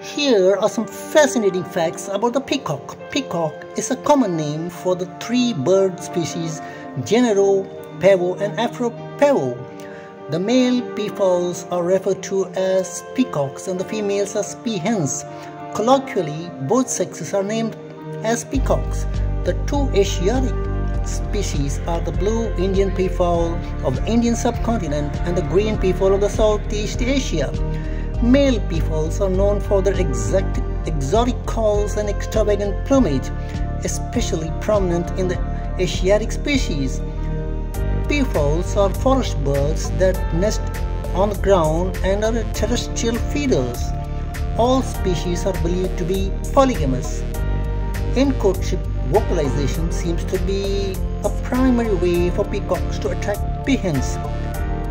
Here are some fascinating facts about the peacock. Peacock is a common name for the three bird species Genero, Pavo and Afropavo. The male peafowls are referred to as peacocks and the females as peahens. Colloquially, both sexes are named as peacocks. The two Asiatic species are the blue Indian peafowl of the Indian subcontinent and the green peafowl of the Southeast Asia. Male peafowls are known for their exotic calls and extravagant plumage, especially prominent in the Asiatic species. Peafowls are forest birds that nest on the ground and are terrestrial feeders. All species are believed to be polygamous. In courtship, vocalization seems to be a primary way for peacocks to attract peahens.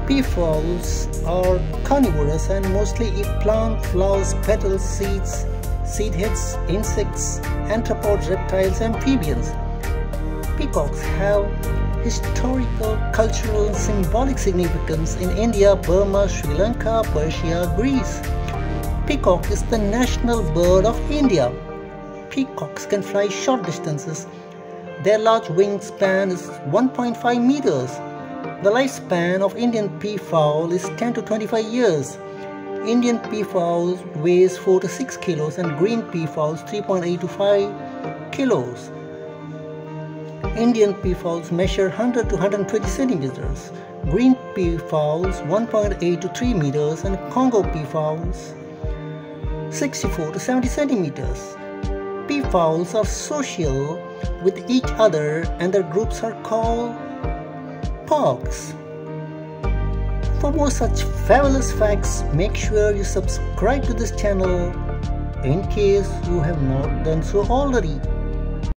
Peafowls are carnivorous and mostly eat plant, flowers, petals, seeds, seed heads, insects, arthropods, reptiles, amphibians. Peacocks have historical, cultural, and symbolic significance in India, Burma, Sri Lanka, Persia, Greece. Peacock is the national bird of India. Peacocks can fly short distances. Their large wingspan is 1.5 meters. The lifespan of Indian peafowl is 10 to 25 years. Indian peafowl weighs 4 to 6 kilos and green peafowls 3.8 to 5 kilos. Indian peafowls measure 100 to 120 centimeters. Green peafowls 1.8 to 3 meters and Congo peafowls 64 to 70 centimeters. Peafowls are social with each other and their groups are called pods. For more such fabulous facts, make sure you subscribe to this channel in case you have not done so already.